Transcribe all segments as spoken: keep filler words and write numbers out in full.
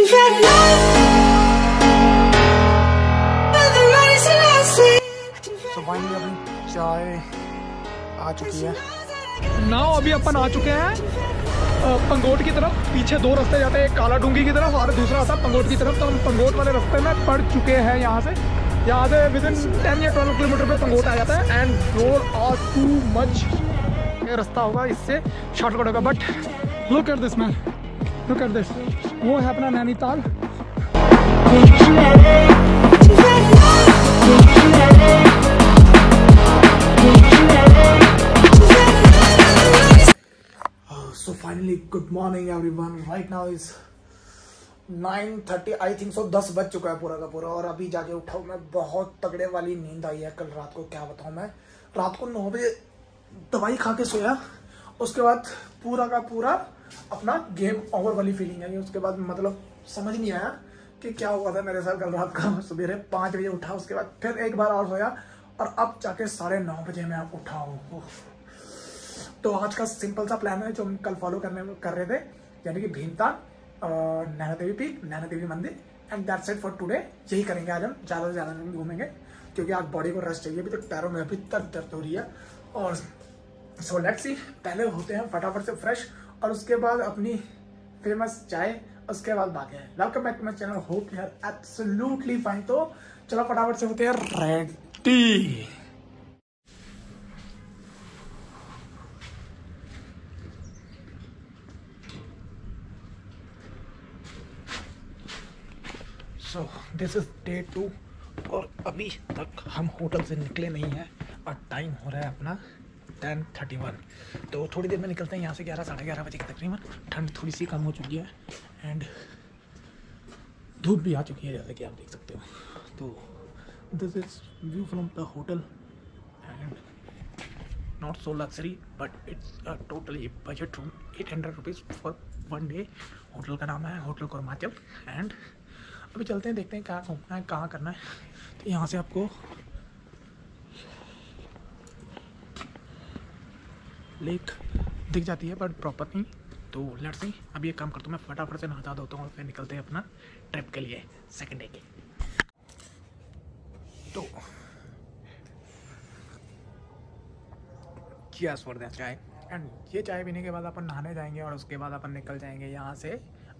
So finally अपनी चाय आ चुकी है। नाउ अभी अपन आ चुके हैं पंगोट की तरफ। पीछे दो रास्ते जाते हैं, एक काला डूंगी की तरफ और दूसरा आता है पंगोट की तरफ। तो हम पंगोट वाले रास्ते में पड़ चुके हैं। यहाँ से यहाँ से विद इन टेन या ट्वेल्व किलोमीटर पे पंगोट आ जाता है। And road are too much रास्ता होगा, इससे शॉर्टकट होगा। But look at this man, look at this. वो है अपना Nainital. So finally, good morning everyone. Right now is nine thirty. I think so दस बज चुका है पूरा का पूरा। और अभी जाके उठा हूँ मैं, बहुत तगड़े वाली नींद आई है। कल रात को क्या बताऊँ मैं, रात को नौ बजे दवाई खा के सोया। उसके बाद पूरा का पूरा अपना गेम ओवर वाली फीलिंग आई। उसके बाद मतलब समझ नहीं आया कि क्या हुआ था मेरे साथ कल रात का। सवेरे पाँच बजे उठा, उसके बाद फिर एक बार और सोया और अब जाके साढ़े नौ बजे मैं उठा हूँ। तो आज का सिंपल सा प्लान है जो हम कल फॉलो करने कर रहे थे, यानी कि भीमताल, नैना देवी पीक, नैना देवी मंदिर and that's it for today. यही करेंगे आज हम, ज़्यादा से ज़्यादा नहीं घूमेंगे क्योंकि आज बॉडी को रेस्ट चाहिए। अभी तो पैरों में अभी तक दर्द हो रही है। और सो लेट्स सी, पहले होते हैं फटाफट से फ्रेश और उसके बाद अपनी फेमस चाय, उसके बाद बाकी है। Welcome back to my channel, hope you are absolutely fine. तो चलो फटाफट से होते हैं ready. So this is day two और अभी तक हम होटल से निकले नहीं हैं और टाइम हो रहा है अपना टेन थर्टी वन। तो थोड़ी देर में निकलते हैं यहाँ से ग्यारह साढ़े ग्यारह बजे के तकरीबन। ठंड थोड़ी सी कम हो चुकी है एंड धूप भी आ चुकी है जैसा कि आप देख सकते हो। तो this is view from the hotel and not so luxury but it's a totally budget room, at hundred rupees for one day. Hotel का नाम है होटल करमाचल एंड अभी चलते हैं, देखते हैं कहाँ घूमना है कहाँ करना है। तो यहाँ से आपको लेक दिख जाती है बट प्रॉपर नहीं। तो लेट्स सी, अभी एक काम करता हूँ मैं, फटाफट से नहा धोता हूँ और फिर निकलते हैं अपना ट्रिप के लिए सेकेंड डे के। तो cheers for that chai. And ये चाय पीने के बाद अपन नहाने जाएंगे और उसके बाद अपन निकल जाएंगे यहाँ से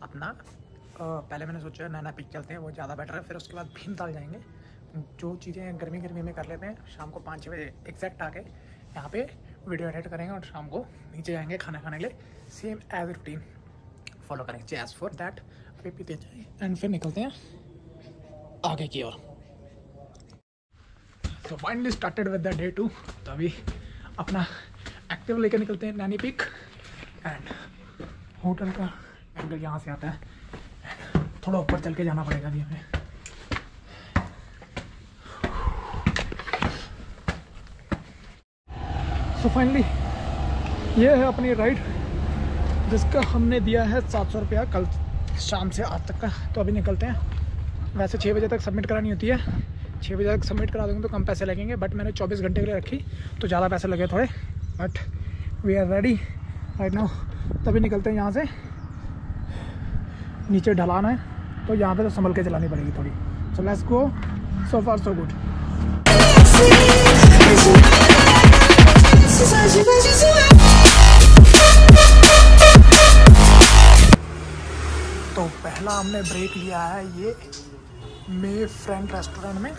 अपना। Uh, पहले मैंने सोचा नैना पीक चलते हैं, वो ज़्यादा बेटर है। फिर उसके बाद भीमताल जाएंगे। जो चीज़ें गर्मी गर्मी में कर लेते हैं, शाम को पाँच छः बजे एग्जैक्ट आके यहाँ पे वीडियो एडिट करेंगे और शाम को नीचे जाएंगे खाना खाने के लिए। सेम एज रूटीन फॉलो करेंगे। Cheers for that. फिर पीते जाए एंड फिर निकलते हैं आगे की ओर। तो finally started with the day two. तो अभी अपना एक्टिव लेकर निकलते हैं नैनी पीक एंड होटल का एंगल यहाँ से आता है। थोड़ा ऊपर चल के जाना पड़ेगा अभी हमें। सो फाइनली ये है अपनी राइड जिसका हमने दिया है सात सौ रुपया कल शाम से आज तक का। तो अभी निकलते हैं। वैसे छः बजे तक सबमिट करानी होती है, छः बजे तक सबमिट करा देंगे तो कम पैसे लगेंगे बट मैंने चौबीस घंटे के लिए रखी तो ज़्यादा पैसे लगे थोड़े। But we are ready right now. तभी निकलते हैं यहाँ से। नीचे ढलान है तो यहाँ पे तो संभल के चलानी पड़ेगी थोड़ी। So let's go. So far so good. तो पहला हमने ब्रेक लिया है ये मे फ्रेंड रेस्टोरेंट में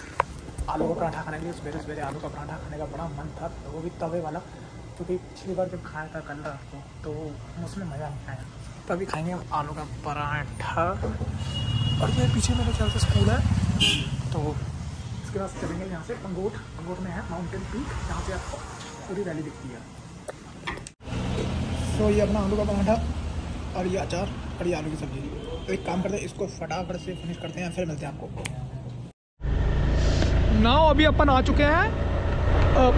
आलू का पराठा खाने के लिए। सवेरे सवेरे आलू का पराठा खाने का बड़ा मन था, तो वो भी तवे वाला, क्योंकि तो पिछली बार जब खाया था कल रात को तो उसमें मज़ा नहीं आया। तभी खाएंगे आलू का पराठा। और ये पीछे मेरे ख्याल से स्कूल है। तो इसके बाद चलेंगे यहाँ से पंगोट। पंगोट में है माउंटेन पीक, जहाँ से आपको पूरी वैली दिखती है। सो so, ये अपना आलू का पराठा और ये अचार और ये आलू की सब्ज़ी। तो एक काम करते हैं, इसको फटाफट से फिनिश करते हैं, फिर मिलते हैं आपको। नाउ अभी अपन आ चुके हैं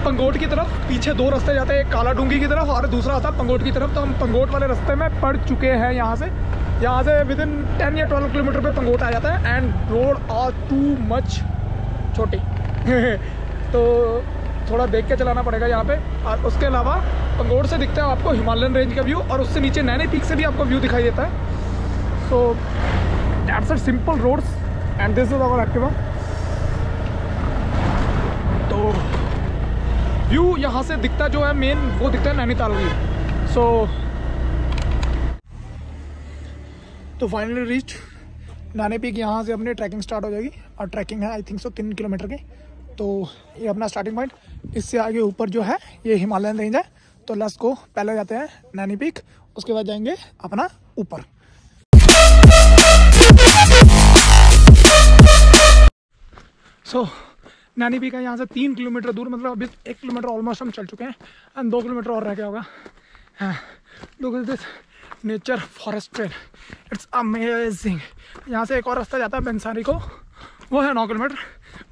पंगोट की तरफ। पीछे दो रास्ते जाते हैं, एक काला डूंगी की तरफ और दूसरा आता है पंगोट की तरफ। तो हम पंगोट वाले रास्ते में पड़ चुके हैं। यहाँ से यहाँ से विद इन टेन या ट्वेल्व किलोमीटर पे पंगोट आ जाता है and road are too much छोटी। तो थोड़ा देख के चलाना पड़ेगा यहाँ पे। और उसके अलावा पंगोट से दिखता है आपको हिमालयन रेंज का व्यू और उससे नीचे नैनी पीक से भी आपको व्यू दिखाई देता है। So That's a simple roads and this is our Activa. तो व्यू यहाँ से दिखता जो है मेन वो दिखता है नैनीताल की. सो तो फाइनली रीच नाने पीक. यहाँ से अपनी ट्रैकिंग स्टार्ट हो जाएगी और ट्रैकिंग है आई थिंक सो तीन किलोमीटर की. तो ये अपना स्टार्टिंग पॉइंट. इससे आगे ऊपर जो है ये हिमालयन रेंज है. तो लास्ट को पहले जाते हैं नानी पीक, उसके बाद जाएंगे अपना ऊपर. सो so, नानी पीक है यहाँ से तीन किलोमीटर दूर. मतलब अभी एक किलोमीटर ऑलमोस्ट हम चल चुके हैं एंड दो किलोमीटर और रह गया होगा. हाँ, look at this nature forest trail, it's amazing. यहाँ से एक और रास्ता जाता है बंसारी को, वो है नौ किलोमीटर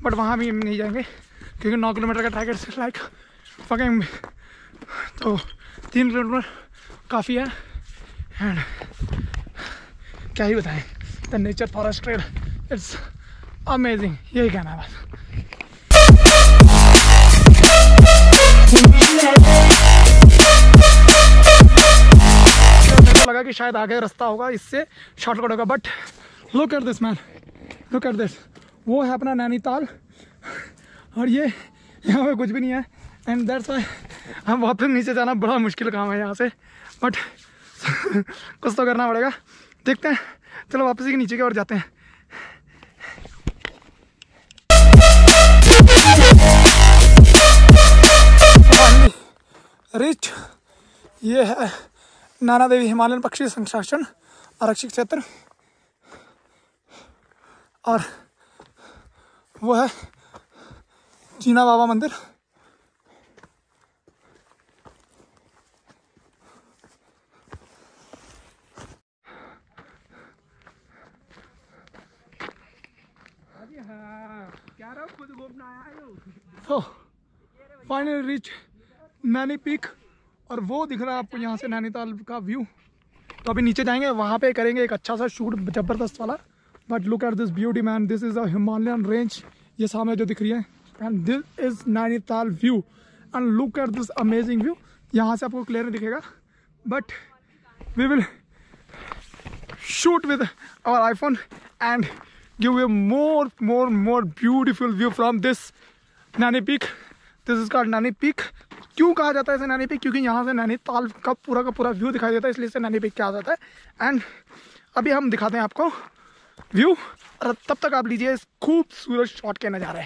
बट वहाँ भी हम नहीं जाएंगे क्योंकि नौ किलोमीटर का ट्रैक लाइक फकिंग. तो तीन किलोमीटर काफ़ी है एंड क्या ही बताएं. The nature forest trail it's amazing, यही कहना है बस. लगा कि शायद आगे रास्ता होगा, इससे शॉर्टकट होगा but look at this man, look at this. वो है अपना नैनीताल और ये यहाँ पे कुछ भी नहीं है एंड दैट्स व्हाई हम वापस नीचे जाना बड़ा मुश्किल काम है यहाँ से. बट कुछ तो करना पड़ेगा, देखते हैं. चलो वापस ही नीचे की ओर जाते हैं. रिच ये है नाना देवी हिमालयन पक्षी संरक्षण आरक्षित क्षेत्र और वो है जीना बाबा मंदिर. तो फाइनली रीच नानी पीक और वो दिख रहा है आपको यहाँ से नैनीताल का व्यू. तो अभी नीचे जाएंगे, वहाँ पे करेंगे एक अच्छा सा शूट ज़बरदस्त वाला. But look at this beauty man, this is a Himalayan range. ये सामने जो दिख रही है and this is Nainital view and look at this amazing view. यहाँ से आपको क्लियर दिखेगा but we will shoot with our iPhone and give you more more more beautiful view from this Naini peak. This is called Naini peak. क्यों कहा जाता है इसे नानी पीक? क्योंकि यहाँ से नैनीताल का पूरा का पूरा व्यू दिखाई देता है, इसलिए इसे नानी पीक कहा जाता है. एंड अभी हम दिखाते हैं आपको व्यू और तब तक आप लीजिए इस खूबसूरत शॉट के नज़ारे.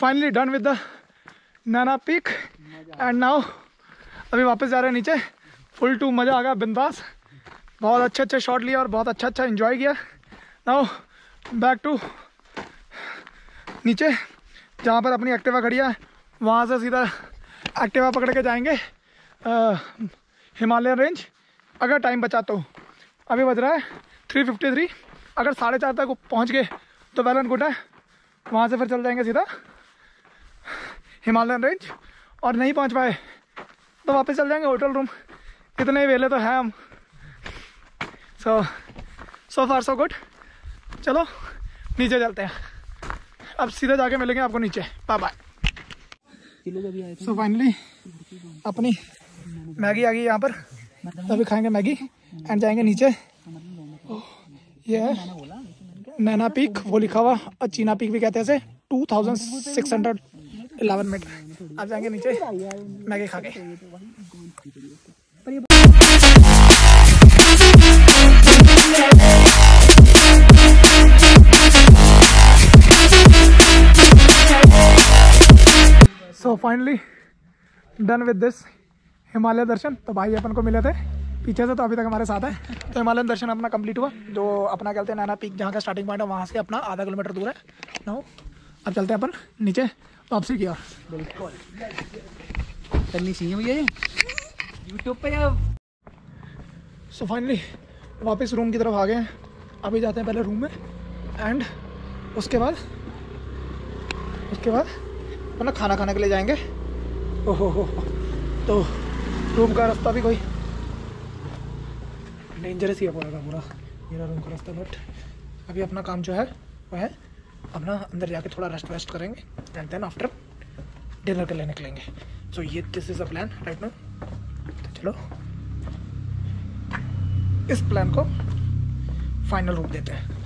Finally done with the Naina peak and now अभी वापस जा रहे हैं नीचे. फुल टू मज़ा आ गया, बिंदास. बहुत अच्छे अच्छे शॉट लिया और बहुत अच्छा अच्छा इन्जॉय किया. नाउ बैक टू नीचे जहाँ पर अपनी एक्टिवा खड़ी है. वहाँ से सीधा एक्टिवा पकड़ के जाएंगे हिमालयन रेंज अगर टाइम बचा तो. अभी बज रहा है थ्री फिफ्टी थ्री. अगर साढ़े चार तक पहुँच गए तो वेल एंड गुड है. वहाँ से फिर चल जाएंगे सीधा हिमालयन रेंज और नहीं पहुँच पाए तो वापस चल जाएंगे होटल रूम. इतने वेले तो हैं हम. So so far so good. चलो नीचे चलते हैं, अब सीधा जाके मिलेंगे आपको नीचे. Bye bye. सो फाइनली अपनी मैगी आ गई यहाँ पर, अभी खाएंगे मैगी एंड जाएंगे नीचे. ये है नैना पीक, वो लिखा हुआ और चीना पीक भी कहते हैं इसे. Two thousand six hundred eleven metre. आप जाएंगे नीचे मैगी खा के. So finally done with this Himalaya darshan. तो भाई अपन को मिले थे पीछे से, तो अभी तक हमारे साथ है. तो हिमालयन दर्शन अपना कंप्लीट हुआ, जो अपना कहते हैं नाना पीक जहाँ का स्टार्टिंग पॉइंट है वहाँ से अपना आधा किलोमीटर दूर है. नो अब चलते हैं अपन नीचे वापसी की ओर. बिल्कुल चलनी चाहिए भैया ये यूट्यूब पे या. सो फाइनली वापस रूम की तरफ आ गए हैं. अभी जाते हैं पहले रूम में एंड उसके बाद उसके बाद मतलब खाना खाने के लिए जाएंगे. ओहो हो, तो रूम का रास्ता भी कोई डेंजरस ही है पूरा का पूरा मेरा रूम का रास्ता. बट अभी अपना काम जो है वो है अब ना अंदर जाके थोड़ा रेस्ट वेस्ट करेंगे एंड देन आफ्टर डिनर के लिए निकलेंगे। सो ये this is a plan right now. तो चलो इस प्लान को फाइनल रूप देते हैं।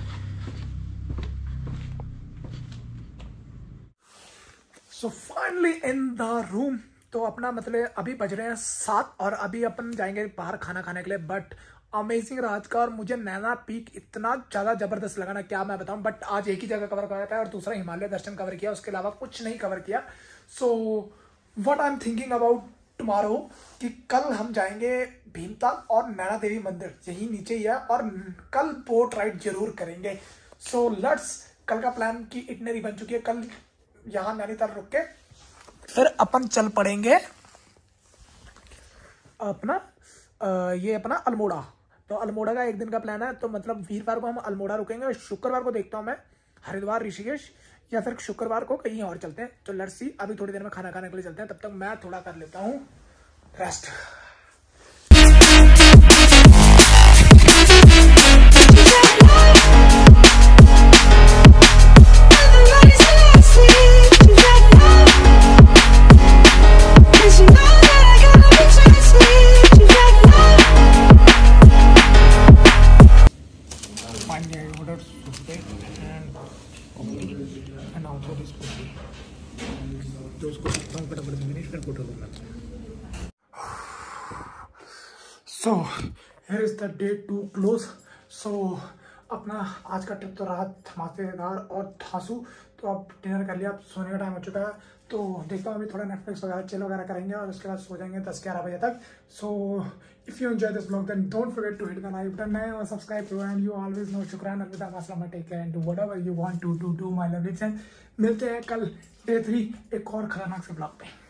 So finally in the room. तो अपना मतलब अभी बज रहे हैं सात और अभी अपन जाएंगे बाहर खाना खाने के लिए। बट अमेजिंग रात का, और मुझे नैना पीक इतना ज़्यादा ज़बरदस्त लगा ना क्या मैं बताऊं। बट आज एक ही जगह कवर कराया था और दूसरा हिमालय दर्शन कवर किया, उसके अलावा कुछ नहीं कवर किया। So what I am thinking about tomorrow कि कल हम जाएंगे भीमताल और नैना देवी मंदिर, यही नीचे ही है, और कल बोट राइड जरूर करेंगे। सो so, लेट्स कल का प्लान की इटनरी बन चुकी है। कल यहाँ नैनीताल रुक के फिर अपन चल पड़ेंगे अपना आ, ये अपना अल्मोड़ा। तो अल्मोड़ा का एक दिन का प्लान है। तो मतलब वीरवार को हम अल्मोड़ा रुकेंगे और शुक्रवार को देखता हूँ मैं हरिद्वार ऋषिकेश या फिर शुक्रवार को कहीं और चलते हैं। तो लेट्स सी, अभी थोड़ी देर में खाना खाने के लिए चलते हैं, तब तक मैं थोड़ा कर लेता हूँ rest. So here is the day to close. सो अपना आज का ट्रिप तो रहा धमाकेदार और धांसू। तो अब डिनर कर लिया, अब सोने का टाइम हो चुका है। तो देखता हूँ अभी थोड़ा नेटफ्लिक्स वगैरह चिल वगैरह करेंगे और उसके बाद सो जाएंगे दस ग्यारह बजे तक। So if you enjoy this vlog then don't forget to hit the like button और subscribe to and you always know शुक्रान अलविदा मास्लामा take care and do whatever you want to to do my lovely friend. मिलते हैं कल day three एक और खतरनाक से ब्लॉग पे।